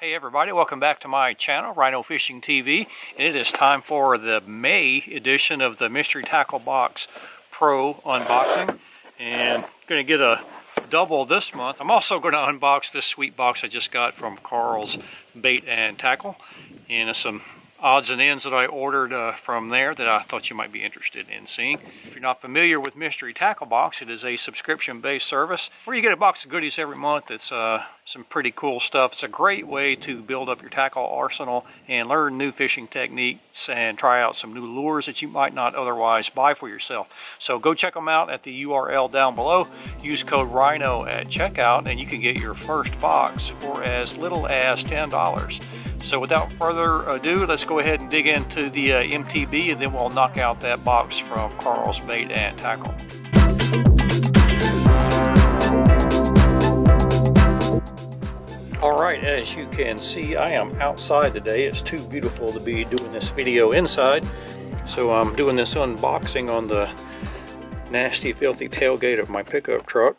Hey everybody, welcome back to my channel, RHINO Fishing TV, and it is time for the May edition of the Mystery Tackle Box Pro unboxing, and I'm going to get a double this month. I'm also going to unbox this sweet box I just got from Karl's Bait and Tackle, and some odds and ends that I ordered from there that I thought you might be interested in seeing. If you're not familiar with Mystery Tackle Box, it is a subscription-based service where you get a box of goodies every month. It's some pretty cool stuff. It's a great way to build up your tackle arsenal and learn new fishing techniques and try out some new lures that you might not otherwise buy for yourself. So go check them out at the URL down below. Use code RHINO at checkout and you can get your first box for as little as $10. So without further ado, let's go ahead and dig into the MTB and then we'll knock out that box from Karl's Bait and Tackle. Alright, as you can see, I am outside today. It's too beautiful to be doing this video inside. So I'm doing this unboxing on the nasty, filthy tailgate of my pickup truck.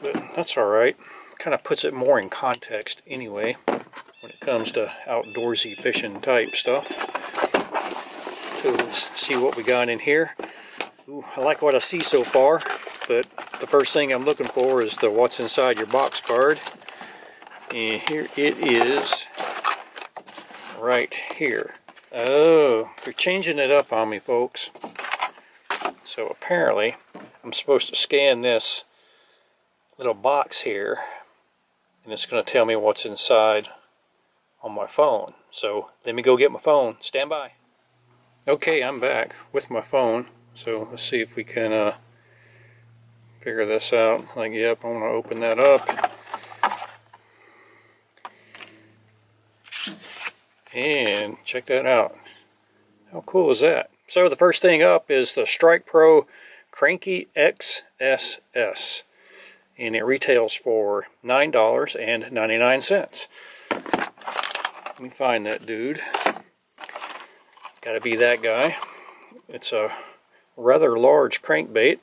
But that's alright. Kind of puts it more in context anyway, when it comes to outdoorsy fishing type stuff. So let's see what we got in here. Ooh, I like what I see so far, but the first thing I'm looking for is the what's inside your box card, and here it is right here. Oh, they're changing it up on me, folks. So apparently I'm supposed to scan this little box here and it's going to tell me what's inside on my phone. So let me go get my phone. Stand by. Okay, I'm back with my phone. So let's see if we can figure this out. Like, yep, I want to open that up. And check that out. How cool is that? So the first thing up is the Strike Pro Cranky XSS. And it retails for $9.99. Let me find that dude. Gotta be that guy. It's a rather large crankbait.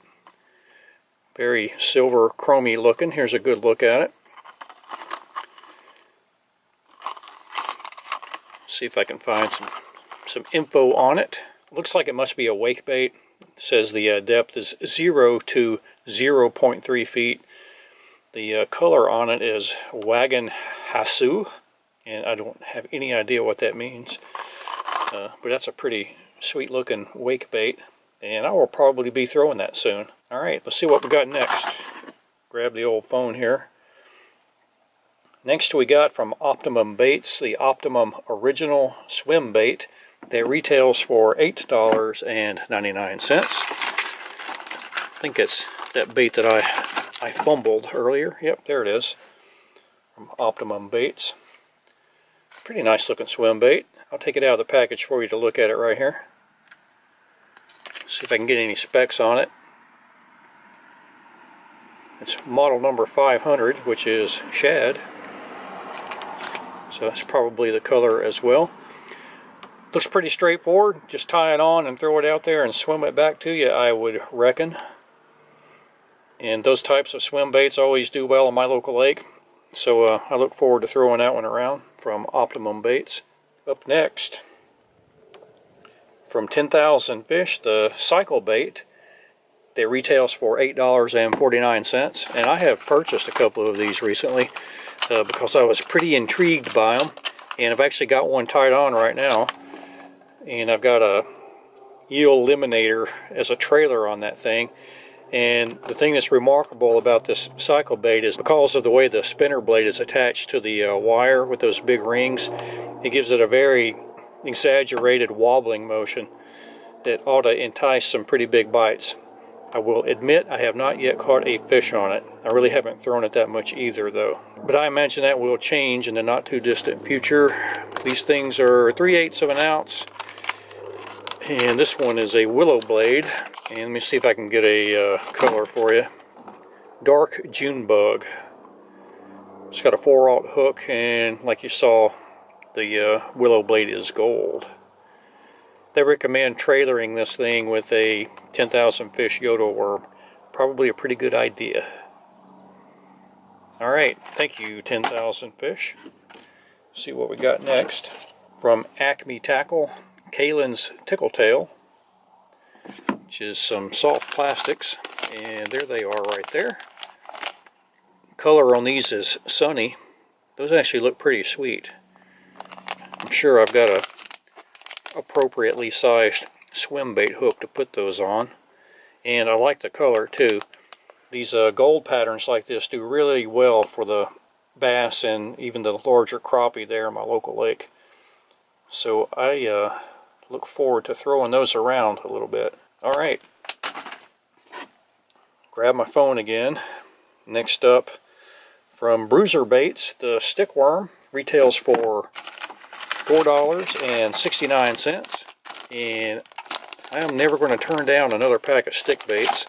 Very silver, chromey looking. Here's a good look at it. See if I can find some info on it. Looks like it must be a wake bait. It says the depth is 0 to 0.3 feet. The color on it is Wagon Hasu, and I don't have any idea what that means. But that's a pretty sweet looking wake bait, and I will probably be throwing that soon. Alright, let's see what we got next. Grab the old phone here. Next we got from Optimum Baits, the Optimum Original Swim Bait. That retails for $8.99. I think it's that bait that I fumbled earlier. Yep, there it is. From Optimum Baits. Pretty nice looking swim bait. I'll take it out of the package for you to look at it right here. See if I can get any specs on it. It's model number 500, which is shad. So that's probably the color as well. Looks pretty straightforward. Just tie it on and throw it out there and swim it back to you, I would reckon. And those types of swim baits always do well in my local lake. So I look forward to throwing that one around from Optimum Baits. Up next, from 10,000 Fish, the Cycle Bait. That retails for $8.49, and I have purchased a couple of these recently because I was pretty intrigued by them, and I've actually got one tied on right now, and I've got a Eel Eliminator as a trailer on that thing. And the thing that's remarkable about this Cycle Bait is because of the way the spinner blade is attached to the wire with those big rings, it gives it a very exaggerated wobbling motion that ought to entice some pretty big bites. I will admit I have not yet caught a fish on it. I really haven't thrown it that much either though. But I imagine that will change in the not too distant future. These things are 3/8 of an ounce. And this one is a willow blade. And let me see if I can get a color for you. Dark June bug. It's got a 4/0 hook, and like you saw, the willow blade is gold. They recommend trailering this thing with a 10,000 Fish Yoda worm. Probably a pretty good idea. All right, thank you, 10,000 Fish. See what we got next from Acme Tackle, Kalin's Tickle Tail, which is some soft plastics, and there they are right there. Color on these is sunny. Those actually look pretty sweet. I'm sure I've got a appropriately sized swim bait hook to put those on, and I like the color too. These gold patterns like this do really well for the bass and even the larger crappie there in my local lake. So I look forward to throwing those around a little bit. All right, grab my phone again. Next up from Bruiser Baits, the stick worm retails for $4.69, and I am never going to turn down another pack of stick baits.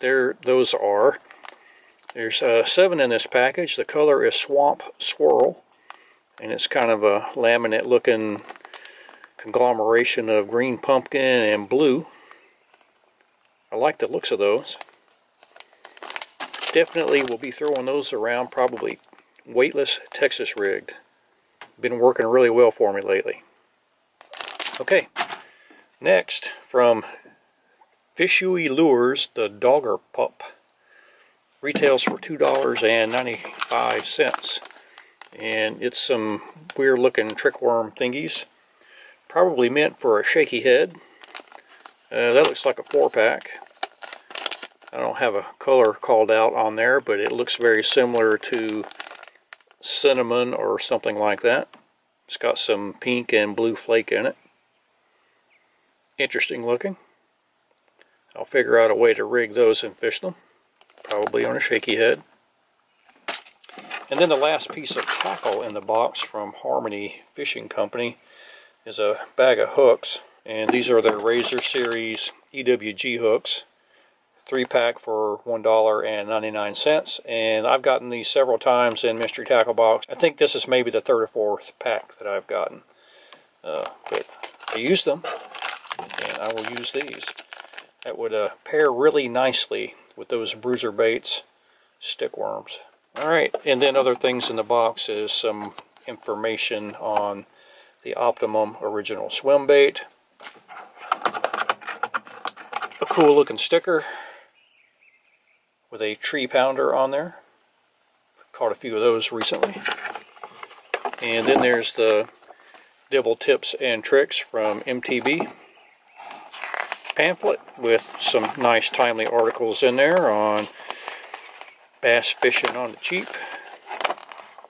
There those are. There's 7 in this package. The color is Swamp Swirl, and it's kind of a laminate looking conglomeration of green pumpkin and blue. I like the looks of those. Definitely will be throwing those around, probably weightless Texas rigged. Been working really well for me lately. Okay, next from Fishoey Lures, the Dogger Pup, retails for $2.95, and it's some weird looking trick worm thingies, probably meant for a shaky head. That looks like a 4-pack. I don't have a color called out on there, but it looks very similar to cinnamon or something like that. It's got some pink and blue flake in it. Interesting looking. I'll figure out a way to rig those and fish them, probably on a shaky head. And then the last piece of tackle in the box from Harmony Fishing Company is a bag of hooks, and these are their Razor Series EWG hooks, 3-pack for $1.99, and I've gotten these several times in Mystery Tackle Box. I think this is maybe the 3rd or 4th pack that I've gotten, but I use them, and I will use these. That would pair really nicely with those Bruiser Baits stick worms. Alright, and then other things in the box is some information on the Optimum Original Swim Bait, a cool looking sticker with a tree pounder on there. Caught a few of those recently. And then there's the Dibble Tips and Tricks from MTB pamphlet with some nice timely articles in there on bass fishing on the cheap,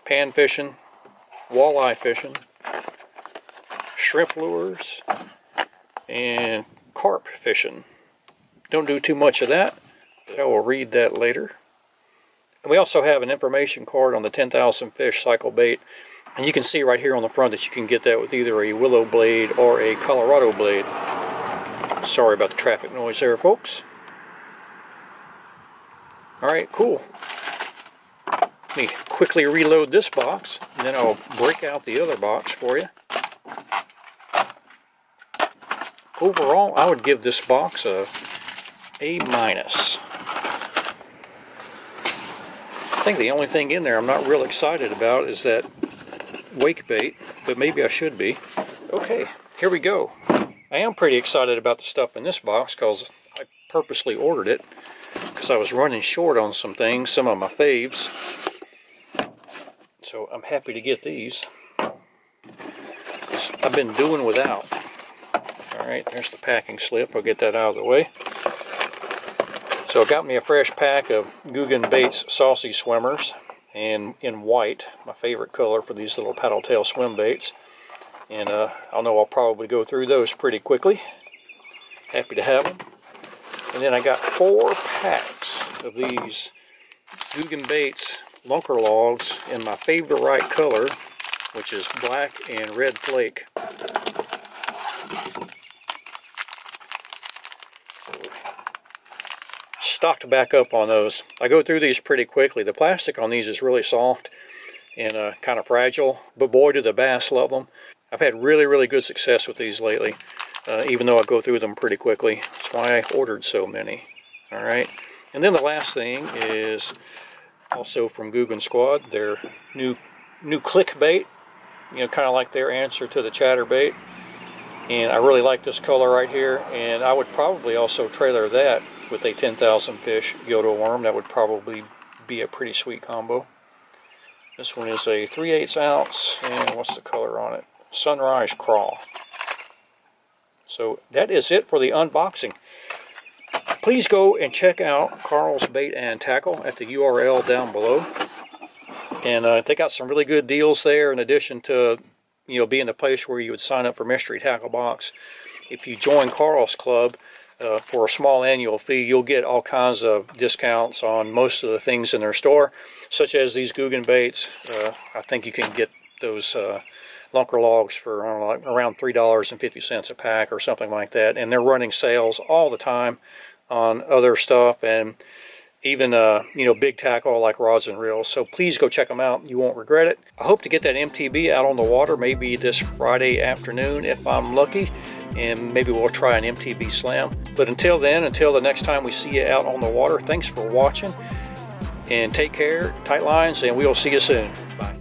pan fishing, walleye fishing, shrimp lures, and carp fishing. Don't do too much of that, but I will read that later. And we also have an information card on the 10,000 Fish Cycle Bait, and you can see right here on the front that you can get that with either a willow blade or a Colorado blade. Sorry about the traffic noise there, folks. Alright, cool. Let me quickly reload this box, and then I'll break out the other box for you. Overall, I would give this box a A-. I think the only thing in there I'm not real excited about is that wake bait, but maybe I should be. Okay, here we go. I am pretty excited about the stuff in this box because I purposely ordered it because I was running short on some things, some of my faves. So I'm happy to get these. I've been doing without. Alright, there's the packing slip. I'll get that out of the way. So I got me a fresh pack of Googan Baits Saucy Swimmers, and in white, my favorite color for these little paddle tail swim baits. And I know I'll probably go through those pretty quickly. Happy to have them. And then I got 4 packs of these Googan Baits Lunker Logs in my favorite color, which is black and red flake. So, stocked back up on those. I go through these pretty quickly. The plastic on these is really soft and kind of fragile, but boy do the bass love them. I've had really good success with these lately, even though I go through them pretty quickly. That's why I ordered so many. All right, and then the last thing is also from Googan Squad, their new click bait, you know, kind of like their answer to the chatter bait. And I really like this color right here, and I would probably also trailer that with a 10,000 Fish Yoda worm. That would probably be a pretty sweet combo. This one is a 3/8 ounce, and what's the color on it? Sunrise Crawl. So that is it for the unboxing. Please go and check out Karl's Bait and Tackle at the URL down below. And they got some really good deals there, in addition to, you know, being the place where you would sign up for Mystery Tackle Box. If you join Karl's Club for a small annual fee, you'll get all kinds of discounts on most of the things in their store, such as these Googan Baits. I think you can get those Lunker Logs for, I don't know, like around $3.50 a pack or something like that. And they're running sales all the time on other stuff, and even you know, big tackle like rods and reels. So please go check them out. You won't regret it. I hope to get that MTB out on the water maybe this Friday afternoon if I'm lucky, and maybe we'll try an MTB slam. But until then, until the next time we see you out on the water, thanks for watching, and take care, tight lines, and we will see you soon. Bye.